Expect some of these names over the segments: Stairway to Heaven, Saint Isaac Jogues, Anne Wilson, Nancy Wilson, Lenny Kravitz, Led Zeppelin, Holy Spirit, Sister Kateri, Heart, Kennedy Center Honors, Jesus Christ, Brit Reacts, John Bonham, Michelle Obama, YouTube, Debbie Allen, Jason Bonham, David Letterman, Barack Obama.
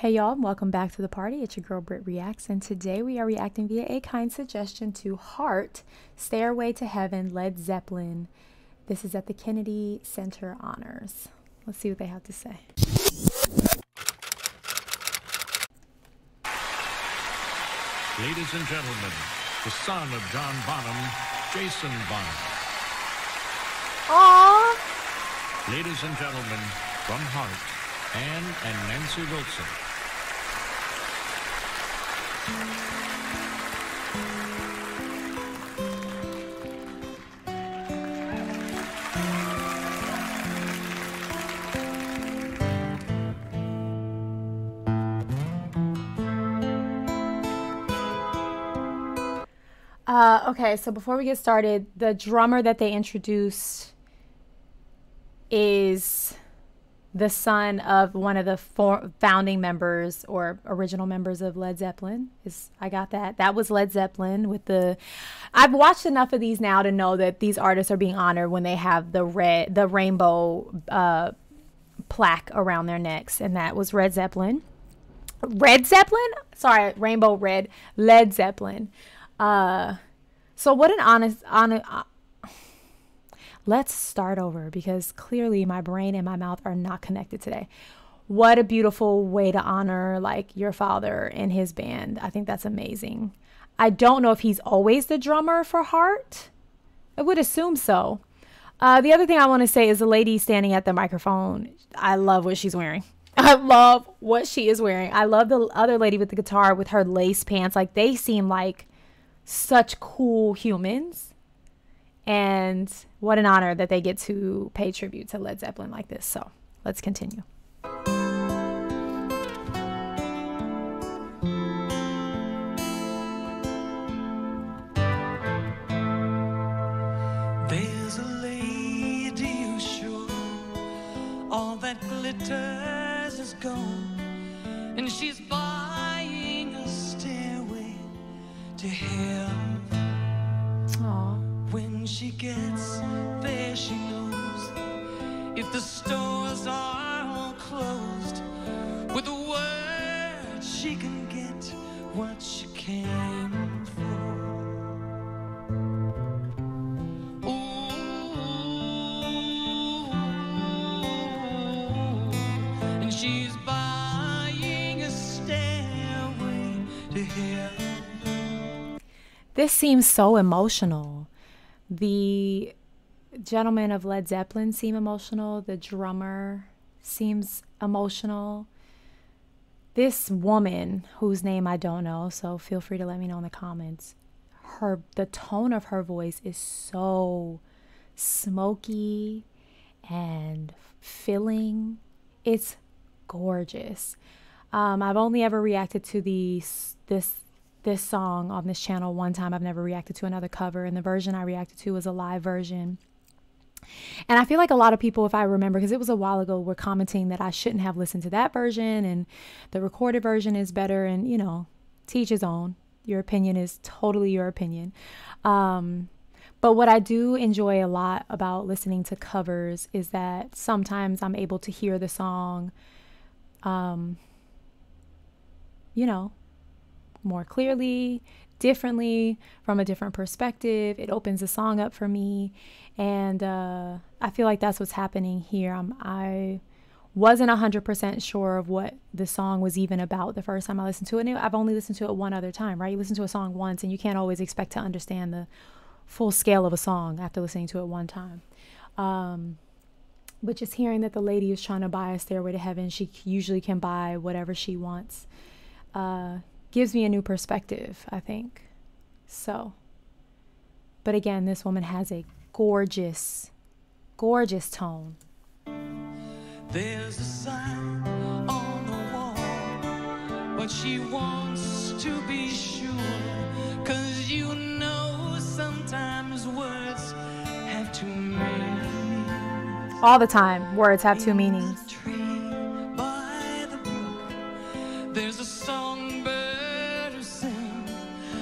Hey y'all, welcome back to the party. It's your girl Brit Reacts, and today we are reacting via a kind suggestion to Heart, Stairway to Heaven, Led Zeppelin. This is at the Kennedy Center Honors. Let's see what they have to say. Ladies and gentlemen, the son of John Bonham, Jason Bonham. Aww. Ladies and gentlemen, from Heart, Anne and Nancy Wilson. Okay, so before we get started, the drummer that they introduced is the son of one of the founding members or original members of Led Zeppelin. I got that. That was Led Zeppelin with the... I've watched enough of these now to know that these artists are being honored when they have the rainbow plaque around their necks. And that was Led Zeppelin. Red Zeppelin? Sorry, rainbow red. Led Zeppelin. So what an let's start over because clearly my brain and my mouth are not connected today. What a beautiful way to honor like your father and his band. I think that's amazing. I don't know if he's always the drummer for Heart. I would assume so. The other thing I want to say is the lady standing at the microphone. I love what she's wearing. I love what she is wearing. I love the other lady with the guitar with her lace pants. Like they seem like such cool humans. And what an honor that they get to pay tribute to Led Zeppelin like this. So let's continue. There's a lady who sure all that glitters is gone, and she's buying a stairway to heaven. Aww. When she gets there, she knows if the stores are all closed, with a word she can get what she came for. Ooh, and she's buying a stairway to heaven. This seems so emotional. The gentleman of Led Zeppelin seems emotional. The drummer seems emotional. This woman, whose name I don't know, so feel free to let me know in the comments. The tone of her voice is so smoky and filling. It's gorgeous. I've only ever reacted to this song on this channel one time. I've never reacted to another cover, and the version I reacted to was a live version. And I feel like a lot of people, if I remember, because it was a while ago, were commenting that I shouldn't have listened to that version and the recorded version is better, and you know, to each his own. Your opinion is totally your opinion. But what I do enjoy a lot about listening to covers is that sometimes I'm able to hear the song you know, more clearly, differently, from a different perspective. It opens the song up for me, and I feel like that's what's happening here. I wasn't 100% sure of what the song was even about the first time I listened to it, and I've only listened to it one other time, right? You listen to a song once and you can't always expect to understand the full scale of a song after listening to it one time. But just hearing that the lady is trying to buy a stairway to heaven, she usually can buy whatever she wants, gives me a new perspective, I think. So, but again, this woman has a gorgeous, gorgeous tone. There's a sign on the wall, but she wants to be sure, 'cause you know sometimes words have two meanings. All the time, words have two meanings. There's a songbird who sings.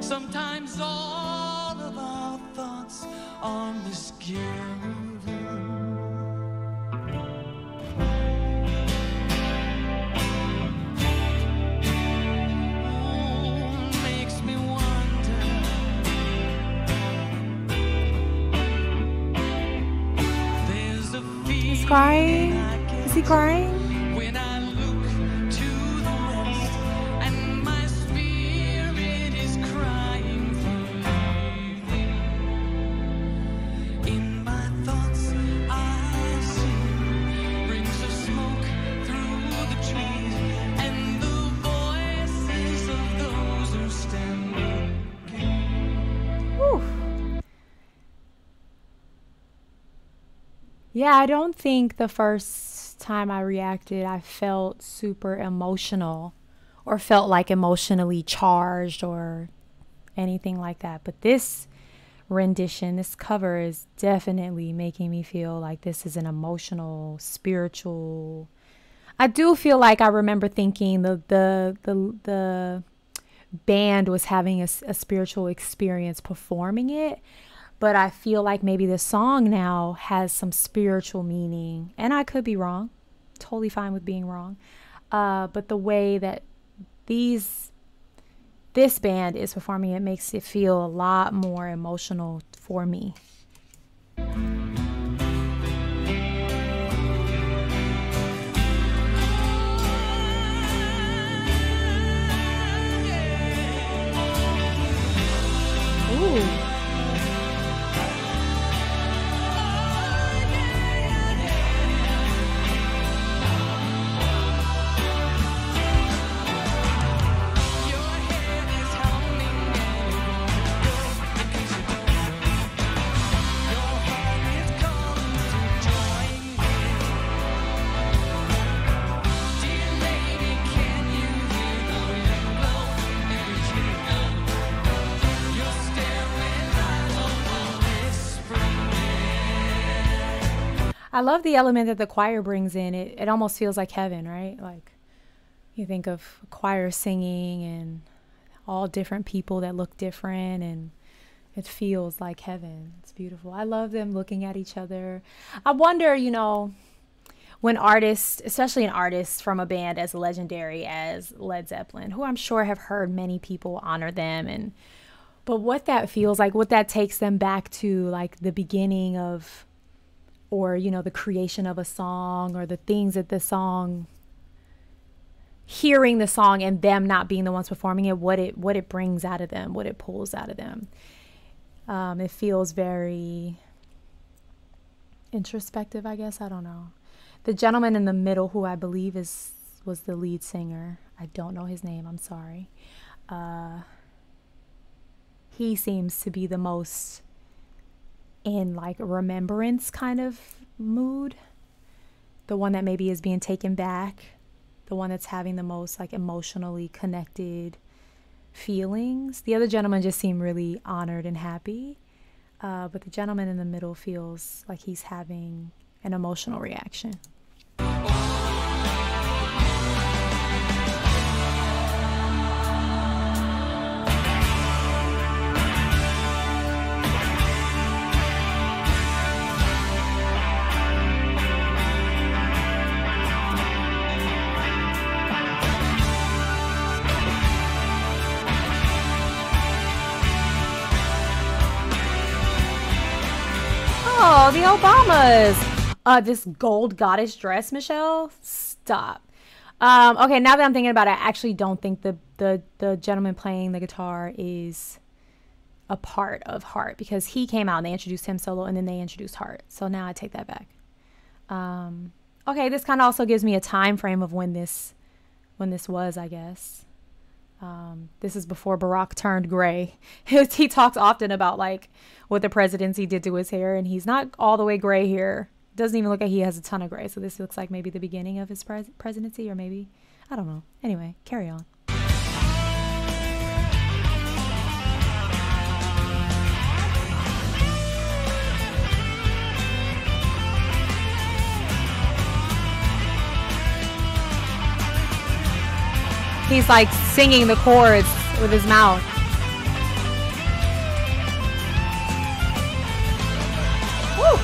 Sometimes all of our thoughts are misgiven. crying? Is he crying? Yeah, I don't think the first time I reacted, I felt super emotional or felt like emotionally charged or anything like that. But this rendition, this cover is definitely making me feel like this is an emotional, spiritual. I do feel like I remember thinking the band was having a spiritual experience performing it. But I feel like maybe the song now has some spiritual meaning. And I could be wrong. Totally fine with being wrong. But the way that this band is performing, it makes it feel a lot more emotional for me. Ooh. I love the element that the choir brings in. It almost feels like heaven, right? Like you think of choir singing and all different people that look different, and it feels like heaven. It's beautiful. I love them looking at each other. I wonder, you know, when artists, especially an artist from a band as legendary as Led Zeppelin, who I'm sure have heard many people honor them, and but what that feels like, what that takes them back to, like the beginning of, or, you know, the creation of a song, or the things that the song, hearing the song and them not being the ones performing it, what it brings out of them, what it pulls out of them. It feels very introspective, I guess. I don't know. The gentleman in the middle, who I believe was the lead singer. I don't know his name. I'm sorry. He seems to be the most in like remembrance kind of mood, the one that maybe is being taken back, the one that's having the most like emotionally connected feelings. The other gentleman just seemed really honored and happy, but the gentleman in the middle feels like he's having an emotional reaction. Oh, the Obamas. This gold goddess dress, Michelle, stop. Okay, now that I'm thinking about it, I actually don't think the gentleman playing the guitar is a part of Heart, because he came out and they introduced him solo and then they introduced Heart. So now I take that back. Okay, this kind of also gives me a time frame of when this was, I guess. This is before Barack turned gray. He talks often about like what the presidency did to his hair, and he's not all the way gray here. Doesn't even look like he has a ton of gray. So this looks like maybe the beginning of his presidency, or maybe, I don't know. Anyway, carry on. He's like singing the chords with his mouth. Woo.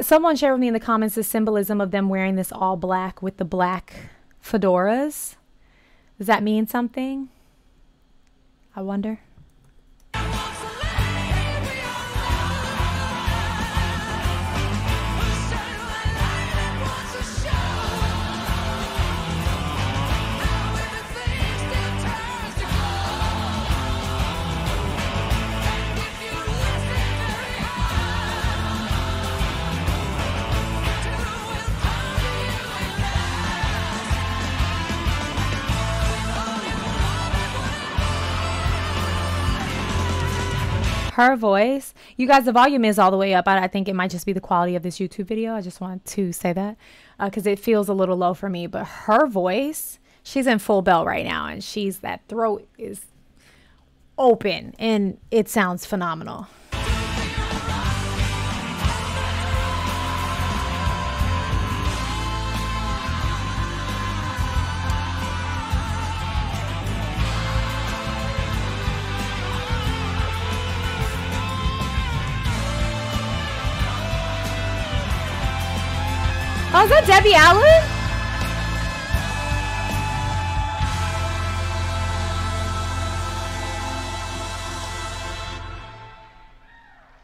Someone shared with me in the comments the symbolism of them wearing this all black with the black fedoras. Does that mean something? I wonder. Her voice, you guys, the volume is all the way up. I think it might just be the quality of this YouTube video. I just want to say that because it feels a little low for me. But her voice, she's in full belt right now, and she's, that throat is open, and it sounds phenomenal. Oh, is that Debbie Allen?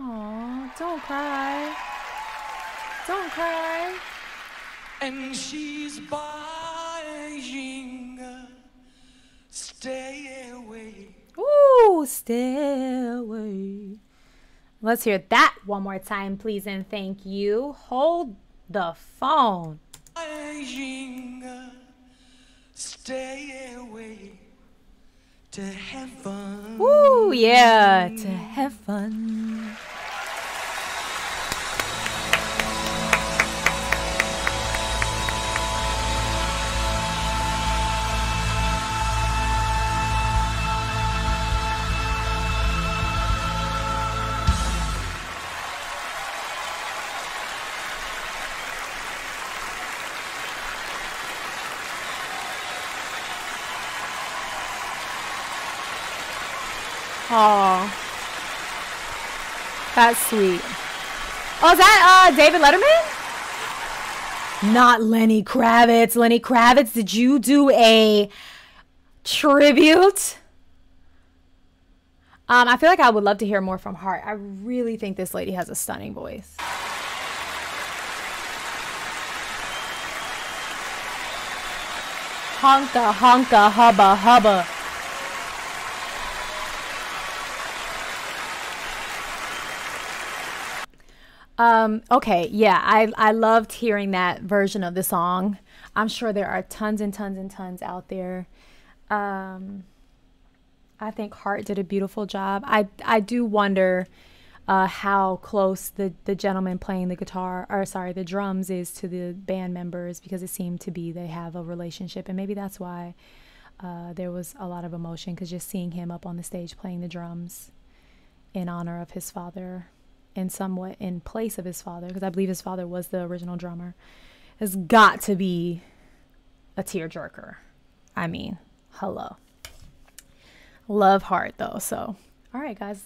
Aw, don't cry. Don't cry. And she's buying a stairway. Ooh, stairway. Let's hear that one more time, please, and thank you. Hold the phone. Stairway to heaven. Woo, yeah, to heaven. Oh, that's sweet. Oh, is that David Letterman? Not Lenny Kravitz. Lenny Kravitz, did you do a tribute? I feel like I would love to hear more from Heart. I really think this lady has a stunning voice. Honka, honka, hubba, hubba. Okay, yeah, I loved hearing that version of the song. I'm sure there are tons and tons and tons out there. I think Heart did a beautiful job. I do wonder how close the gentleman playing the guitar, or sorry, the drums, is to the band members, because it seemed to be they have a relationship, and maybe that's why there was a lot of emotion, because just seeing him up on the stage playing the drums in honor of his father, and somewhat in place of his father, because I believe his father was the original drummer, has got to be a tearjerker. I mean, hello. Love Heart, though. So, all right, guys,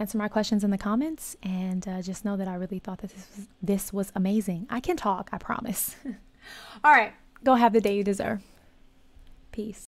answer my questions in the comments, and just know that I really thought that this was amazing. I can talk, I promise. All right, go have the day you deserve. Peace.